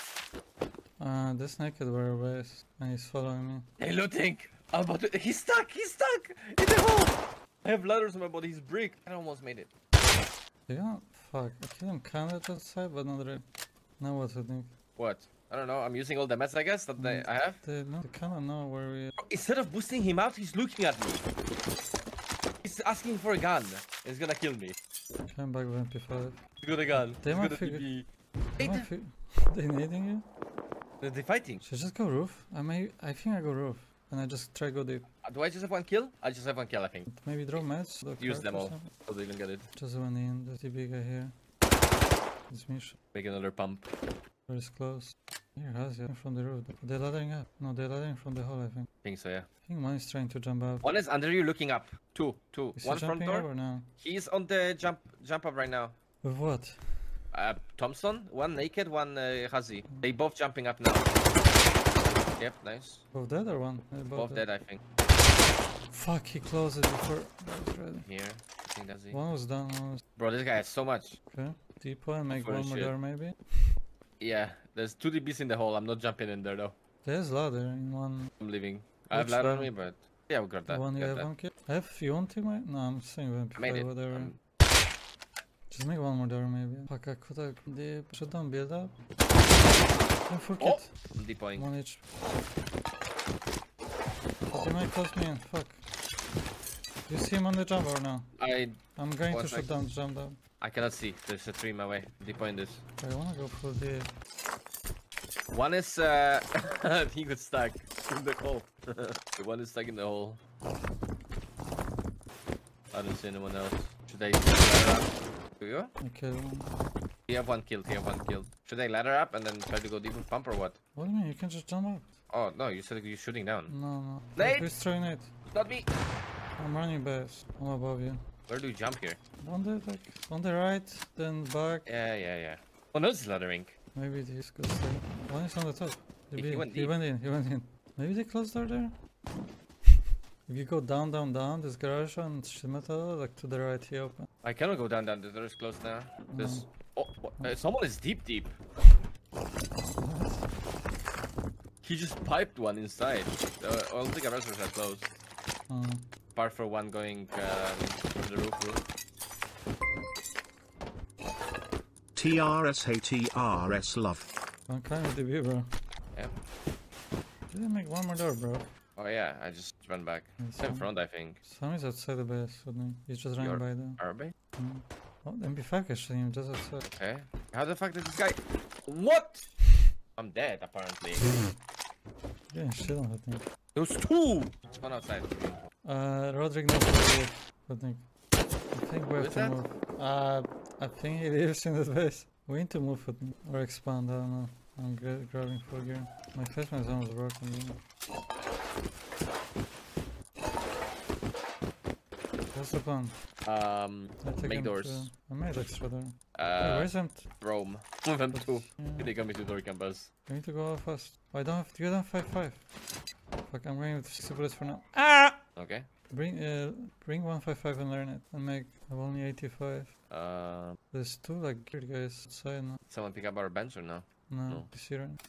Uh, this naked were waste. And he's following me. Hey, looting! I'm about to... He's stuck! He's stuck! In the hole! I have ladders on my body, he's brick. I almost made it. Yeah, fuck. I killed him kind of outside, but not really. Now what I think? What? I don't know, I'm using all the meds, I guess, that they, I have? They, no, they kind of know where we are. Instead of boosting him out, he's looking at me. He's asking for a gun. He's gonna kill me. Climb back with M P five. He's got a gun. They might figure... They might figure... They needing you? They're, they're fighting. Should I just go roof? I may... I think I go roof. And I just try go deep. Uh, do I just have one kill? I just have one kill, I think. Maybe draw match. Use them all. So they even get it. Just one in. The T B guy here. It's Mish. Make another pump. Where is close? Here, Hazia. From the road. They're laddering up. No, they're laddering from the hole, I think. I think so, yeah. I think one is trying to jump up. One is under you looking up. Two. Two. Is one front door. Or no? He's on the jump jump up right now. With what? Uh, Thompson. One naked, one uh, Hazi. Mm. They both jumping up now. Yep, nice. Both dead or one? Both, Both dead, dead, I think. Fuck, he closed it before. Here, I think that's it. One was done. One was... Bro, this guy has so much. Okay, depot and make one more door maybe. Yeah, there's two D Bs in the hole. I'm not jumping in there though. There's ladder in one. I'm leaving. Which I have ladder one? on me, but yeah, we got that. One you got have that. one kill. I have you on teammate? No, I'm saying with M P five, whatever. Um... Just make one more door maybe. Fuck, I could have deep. Shut down, build up. Don't forget. Oh, I'm deploying. One each. Oh. He might close me in. Fuck. Do you see him on the jump or no? I... I'm going to shut down the jump down. I cannot see. There's a tree in my way. Deploying this. I wanna go for the... One is uh... he got stuck in the hole. The one is stuck in the hole. I don't see anyone else. Should I... Do you? Okay. You have one kill, you have one kill. Should I ladder up and then try to go deep with pump or what? What do you mean? You can just jump up. Oh, no, you said you're shooting down. No, no. Nate! Please try Nate. Not me! I'm running base. I'm above you. Where do you jump here? On the, like, on the right, then back. Yeah, yeah, yeah. Oh, no, it's laddering. Maybe it is good. One is on the top. He, he, went, he went in, he went in. Maybe they closed door there? If you go down, down, down, this garage on Shimata, like to the right, he open. I cannot go down, down. The door is closed now. This. Oh, uh, someone is deep, deep. He just piped one inside. Uh, I don't think our rosters are closed. Oh. Apart for one going um, from the roof. roof. T R S, hey, T R S, love. I'm kind of the view, bro. Yeah. Did I make one more door, bro? Oh yeah, I just ran back. It's in front, I think. Some is outside the base, wouldn't he? He's just running by them. Our base? Mm. Oh, the M P five is shooting him just outside. Okay. How the fuck did this guy... What? I'm dead, apparently. Yeah, shit on, I think. There was two! One outside. Uh, Roderick, not I think. I think we have to move. Uh, I think he lives in this base. We need to move it or expand. I don't know. I'm gra grabbing for gear. My flashbang is almost broken. What's the plan? Um, make doors. To, I made extra there. Uh, hey, where's them? Rome. Move him too. Yeah. They coming to the campus. We need to go fast. Oh, I don't have. You don't have five five. Fuck! I'm going with sixty bullets for now. Ah! Okay. Bring uh, bring one five five and learn it and make only eighty-five. Uh, There's two like geared guys outside now. Someone pick up our bench or no? No, no.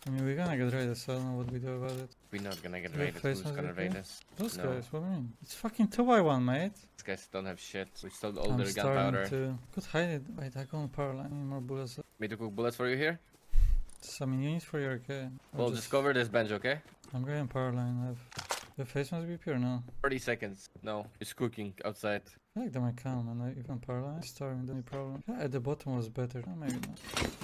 I mean we're gonna get raided, so I don't know what we do about it. We're not gonna get raided, who's gonna raid us? Those no. guys, what do you mean? It's fucking two by one, mate. These guys don't have shit, we stole all I'm their gunpowder. To... Could hide it, wait I go on power line, I need more bullets. Me to cook bullets for you here? Some I mean, units for your okay. We'll just... discover this bench, okay? I'm going on power line, I've... The face must be pure now. thirty seconds. No, it's cooking outside. I like them I calm and I even paralyzed. Starving, the only problem. Yeah, at the bottom was better. Oh, maybe not.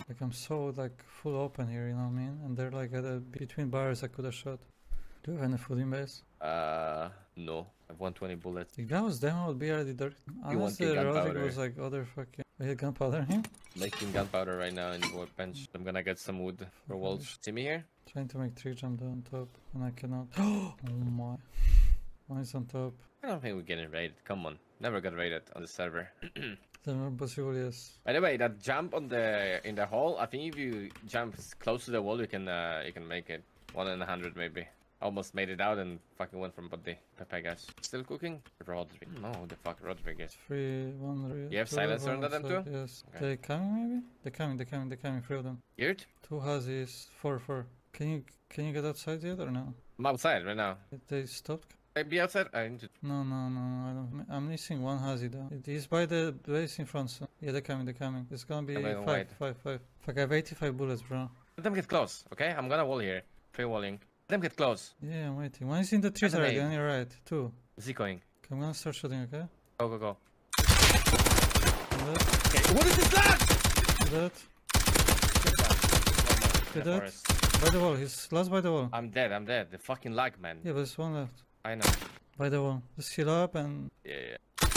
Like I'm so like full open here, you know what I mean? And they're like at a, between bars I could have shot. Do you have any food in base? Uh, no. I have one twenty bullets. If that was them, I would be already dirty. Unless the erotic was like other fucking... I had gunpowder here? Making gunpowder right now in the workbench. I'm gonna get some wood for walls. See me here? Trying to make three jump down top and I cannot. Oh my. One is on top. I don't think we're getting raided. Come on. Never got raided on the server. Never possible, yes. By the way, that jump on the in the hole, I think if you jump close to the wall you can uh, you can make it. One in a hundred maybe. Almost made it out and fucking went from Buddy. Pepe guys. Still cooking? Rodrigo. No, the fuck Rodriguez. Three, one, three. You have silencer on them too? Yes. Okay. They coming maybe? They coming, they coming, they coming. Three of them. Geared? Two houses, four, four. Can you can you get outside yet or no? I'm outside right now. They stopped. I be outside. I need to. No, no, no, no. I don't. I'm missing one hazy though. It is by the base in front. So. Yeah, they're coming. They're coming. It's gonna be five, five, five, five. Fuck! I have eighty-five bullets, bro. Let them get close, okay? I'm gonna wall here. Free walling. Let them get close. Yeah, I'm waiting. One is in the trees already. On your right, two. Zicoing. Okay, I'm gonna start shooting, okay? Go, go, go. Okay. What is this that? That. That. That. By the wall, he's last by the wall. I'm dead, I'm dead. The fucking lag, man. Yeah, but there's one left. I know. By the wall. Just heal up and... Yeah, yeah. I'm...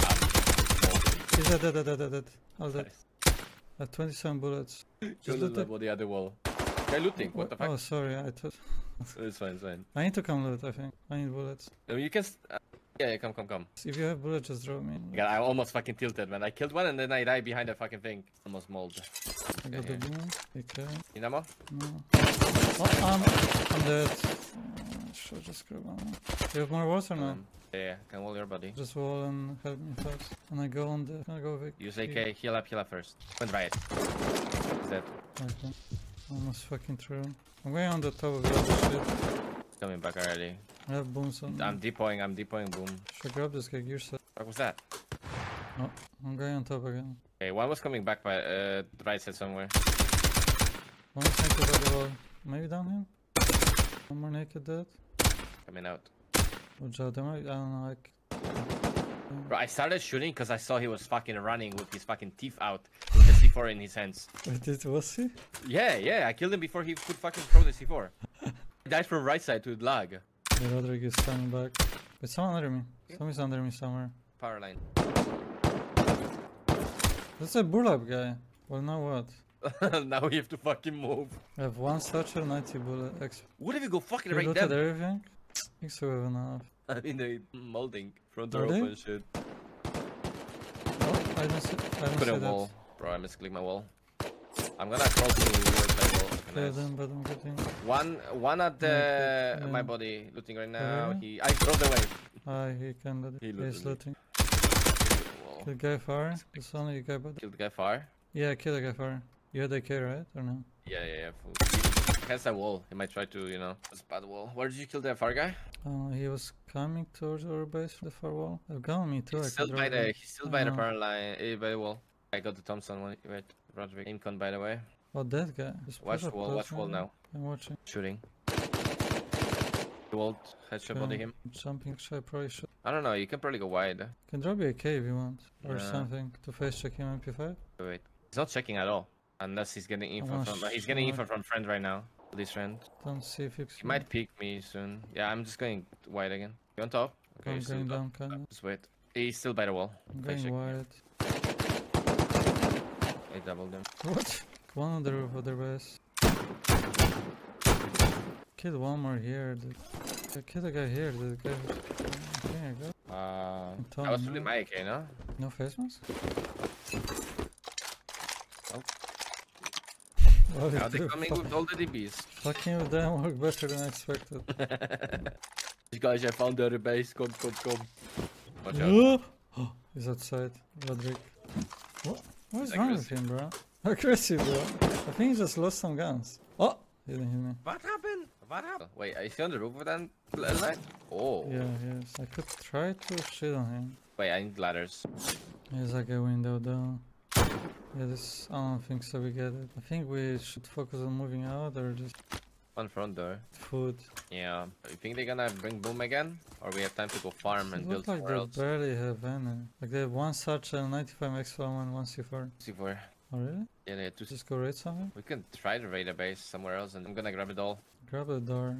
He's dead, dead, dead, dead, dead. All dead. Nice. At twenty-seven bullets. Just loot about the other wall. They're looting, what, what the fuck? Oh, sorry, I thought... It's fine, it's fine. I need to come loot, I think. I need bullets. No, you can... St uh, yeah, yeah, come, come, come. If you have bullets, just drop me. God, I almost fucking tilted, man. I killed one and then I died behind that fucking thing. Almost mauled. I got the boom. Okay. Need ammo? No. Oh, I'm, I'm dead. Uh, should just grab ammo. You have more walls or no? Um, yeah, can wall your body. Just wall and help me first. And I go on the... Can I go Vic? Use A K, yeah. Heal up, heal up first. Went right. He's dead. Okay. Almost fucking through. I'm going on the top of the other shit. Coming back already. I have booms on me. I'm depoting, I'm depoting boom. Should I grab this guy, gear set? What was that? No, I'm going on top again. Okay, one was coming back by uh, the right side somewhere. One was naked at the wall. Maybe down here? One more naked dead. Coming out. Watch out, am I? I don't know, like... Bro, I started shooting because I saw he was fucking running with his fucking teeth out with the C four in his hands. Wait, it was he? Yeah, yeah, I killed him before he could fucking throw the C four. He died from right side to lag. The Rodrigo is coming back. But someone under me. Yeah. Someone's under me somewhere. Power line. That's a burlap guy. Well, now what? Now we have to fucking move. I have one Satchel, ninety bullet. X. What if you go fucking right there? Everything? I think so, we have enough. I mean, they're molding. Front door open shit. Oh, I don't see, I don't Put see a wall. That. Bro, I misclicked my wall. I'm gonna crawl to the wall. One, one at the... Yeah. My body. Looting right now. He... I dropped away. Ah, he can loot. He He's looting. Kill the guy far. It's only a guy but... Kill the guy far? Yeah, kill the guy far. You had A K, right? Or no? Yeah, yeah, yeah. Full. He has a wall. He might try to, you know, it's bad wall. Where did you kill the far guy? Uh, he was coming towards our base, the far wall. I've got me too. He's still by the, he's still by the power line, eh, by the wall. I got the Thompson one with Roderick. Incon, by the way. Oh, that guy. Just watch wall, watch thing. Wall now. I'm watching. Shooting. The wall, headshot body him. Jumping shot, probably should. I don't know, you can probably go wide. You can drop you a K if you want. Or yeah. Something to face check him M P five. Wait, he's not checking at all. Unless he's getting info from he's getting info from friend right now. This friend. Don't see if it's he might peek me soon. Yeah, I'm just going wide again. You on top? Okay, he's still down, kind of. Just wait. He's still by the wall. I'm going wide. I doubled them. What? One other other base. Kill one more here. Dude. Kill the guy here. The guy. Here you go. Uh, Tom, I was really my A K, no? No face mask? Oh. Now yeah, they're coming fuck? With all the D Bs. Fucking with them work better than I expected. Guys, I found the other base. Come, come, come. Watch out. Oh, he's outside. Roderick. What? What's wrong with him, bro? Aggressive, bro. I think he just lost some guns. Oh! He didn't hit me. What happened? What happened? Wait, is he on the roof with that ladder? Oh. Yeah, yes. I could try to shit on him. Wait, I need ladders. There's like a window down. Yeah, this. I don't think so. We get it. I think we should focus on moving out or just. On front door. Food. Yeah. You think they're gonna bring boom again? Or we have time to go farm and build somewhere else? Looks like they barely have any. Like they have one such a ninety-five X one and one C four. C four. Oh really? Yeah, they have two. Just go raid something? We can try to raid a base somewhere else and I'm gonna grab it all. Grab the door.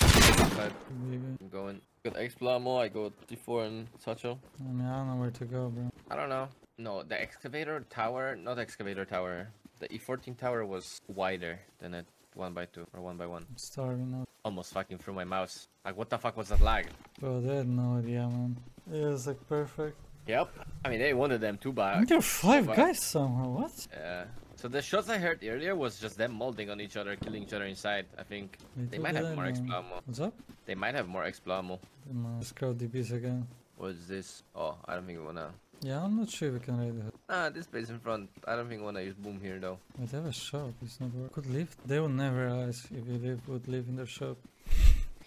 I'm going. Got X-Plamo, I got T four and Satchel. I mean, I don't know where to go, bro. I don't know. No, the excavator tower, not excavator tower. The E fourteen tower was wider than it. One by two or one by one. I'm starving now. Almost fucking through my mouse. Like, what the fuck was that lag? Bro, they had no idea, man. It was like perfect. Yep. I mean, they wanted them two by. There are five by guys somehow. What? Yeah. So the shots I heard earlier was just them molding on each other, killing each other inside. I think they, they might have more X-Plamo. What's up? They might have more X-Plamo. Let's go D Bs again. What's this? Oh, I don't think we wanna. Yeah, I'm not sure we can raid it. Ah, this place in front. I don't think I wanna use boom here though. But they have a shop, it's not work. Could leave? They would never ask if we live, would live in their shop.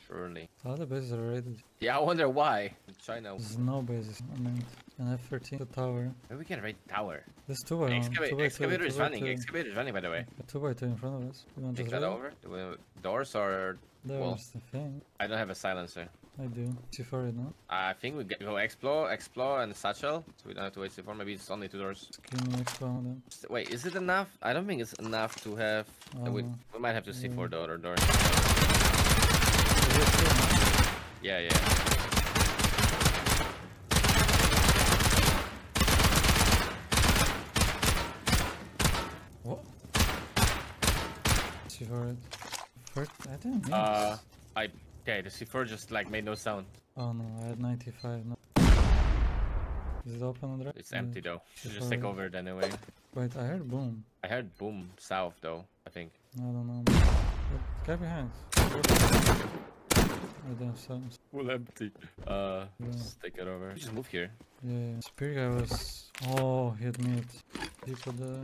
Surely. The other bases are raided. Yeah, I wonder why. In China. There's no bases. I mean, an F thirteen, the tower. Maybe we can raid tower. There's two by one. Excavator is running, excavator is running by the way. two by two in front of us. You want take that over? The doors are. There's the thing. I don't have a silencer. I do. C four, no? I think we go explore, explore, and satchel. So we don't have to wait C four. Maybe it's only two doors. Explore them. Wait, is it enough? I don't think it's enough to have. Oh, we, we might have to yeah. C four door or door. Yeah, yeah. What? C four. First, I didn't think. Uh, I. Okay, the C four just like made no sound. Oh no, I had ninety-five. No. Is it open on the right? It's empty though. Should just take over it anyway. Wait, I heard boom. I heard boom south though, I think. I don't know. Guy behind. I don't have sounds. Full empty. Uh, yeah. Just take it over. Just move here. Yeah, spear guy was. Oh, he had meat. People the.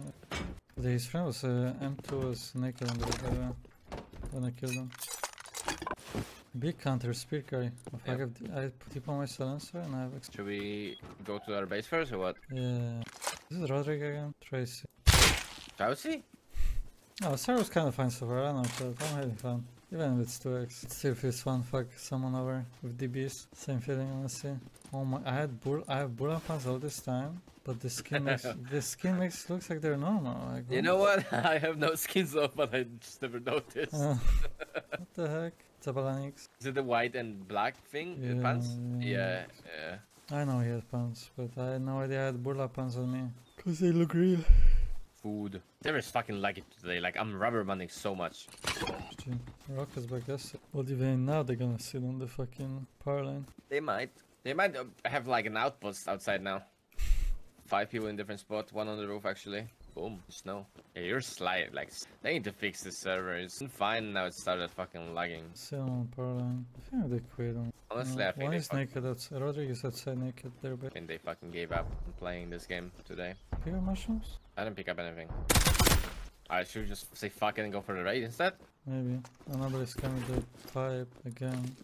The his friend was uh, M two was naked on the area when I killed him. Big counter spear guy. Yep. I, I put him on my silencer and I have. Should we go to our base first or what? Yeah. This is Roderick again. Trausi. Trausi? Oh, Sarah was kind of fine so far. I don't know, but I'm having fun. Even if it's two X. Let's see if it's fun. Fuck someone over with D Bs. Same feeling, honestly. Oh my. I had bull. I have bullet pants all this time. But the skin mix, the skin mix looks like they're normal. Like, you know what? I have no skins off, but I just never noticed. Uh, what the heck? It's a Balanix. Is it the white and black thing? Yeah, the pants? Yeah, yeah, yeah. I know he had pants, but I had no idea I had burla pants on me. Cause they look real. Food. There is fucking lucky today. Like, I'm rubber banding so much. Rockets back there. Well, even now they're gonna sit on the fucking power line. They might. They might have like an outpost outside now. Five people in different spots, one on the roof actually. Boom, snow. Yeah, you're slide, like, they need to fix this server. It's fine now, it started fucking lagging. Still on power line. I think they quit on. Honestly, no, I think one they is naked outside. Roderick is outside naked there, but I think they fucking gave up playing this game today. Pick up mushrooms? I didn't pick up anything. I should just say fuck it and go for the raid instead? Maybe. Another is coming to type again.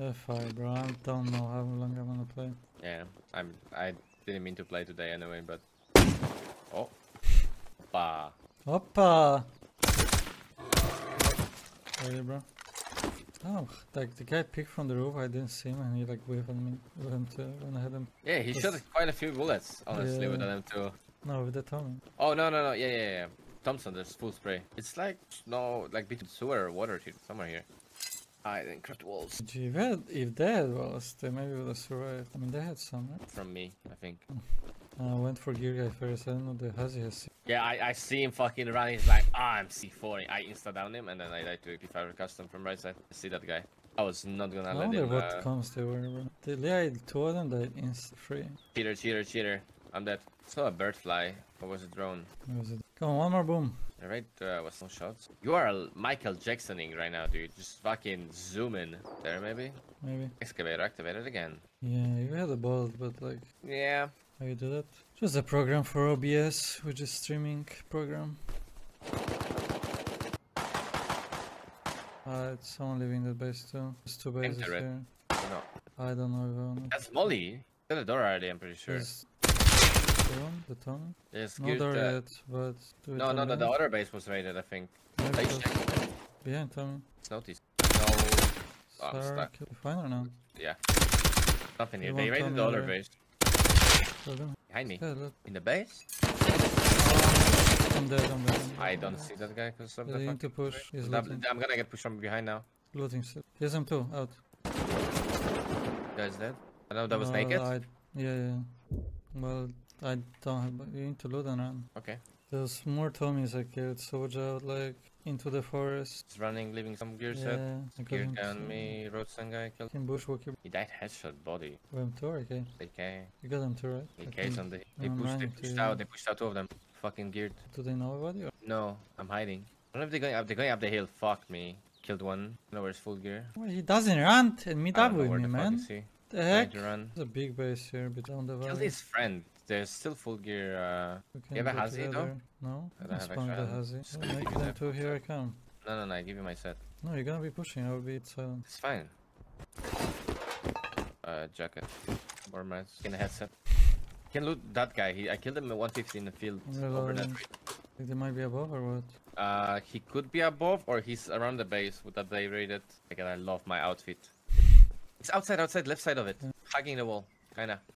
F I, bro. I don't know how long I'm gonna play. Yeah, I'm. I. Didn't mean to play today anyway, but. Oh. Oppa. Oppa! Hey, bro. Oh, like the guy picked from the roof, I didn't see him, and he like waved at me with him too, when I had him. Yeah, he just shot quite a few bullets, honestly, yeah. With them too. No, with the Tom. Oh, no, no, no, yeah, yeah, yeah. Thompson, there's full spray. It's like, no, like between sewer or water, somewhere here. I think crypt walls. Gee, if, had, if they had walls, they maybe would have survived. I mean, they had some, right? From me, I think. I went for gear guy first. I don't know the Hazi has. Yeah, I, I see him fucking running. He's like, ah, oh, I'm C four. I insta down him and then I like to equip custom from right side. I see that guy. I was not gonna I let him. I wonder what uh... comes they were. They lied, two of them died insta free. Cheater, cheater, cheater. I'm dead. I saw a bird fly. Or was it drone? What was it? Come on, one more boom. Alright, uh, was some shots. You are Michael Jacksoning right now, dude. Just fucking zoom in. There, maybe? Maybe. Excavator activated again. Yeah, you had a bolt, but like... Yeah. How you do that? Just a program for O B S, which is streaming program. Uh, it's someone leaving the base too. There's two bases here. No. I don't know if I want to... That's Molly. Got a door already, I'm pretty sure. There's the tunnel? Yes, no door uh, yet, but... Do no, no, no, the other base was raided, I think. Maybe I behind Tommy. It's noticed. No... Oh, I'm stuck. You fine or not? Yeah. Nothing here. You they raided the other right? base. Behind me. Yeah, in the base? I'm dead, I'm dead. I don't see that guy because of yeah, the fucking... To push. He's looting. I'm gonna get pushed from behind now. Looting still. Yes, I'm too. Out. You guys dead? I know that was uh, naked. I... Yeah, yeah. Well... I don't have, but you need to loot and run. Okay. There's more Tommies I killed, so watch out, like, into the forest. He's running, leaving some gear set. Yeah, gear down me, roadstand guy killed. In bushwalking. He died headshot body. Well, I'm two or A K? A K. You got them too, right? A K's on the... They pushed, they pushed out, they pushed out two of them. Fucking geared. Do they know about you? No, I'm hiding. I don't know if they're going up, they're going up the hill, fuck me. Killed one, I don't know where's full gear. Well, he doesn't run and meet up with me, man. The heck? There's a big base here, but on the valley. Killed his friend. There's still full gear, uh... You have a Hazi though? No, I don't have extra Hazi. Make them two, here I come. No, no, no, I give you my set. No, you're gonna be pushing, I'll be silent. It's fine. Uh, jacket. Or my skin headset. You can loot that guy, he, I killed him at one fifty in the field. Over that think they might be above or what? Uh, he could be above or he's around the base with that they raided. Again, I love my outfit. It's outside, outside, left side of it. Yeah. Hugging the wall, kinda.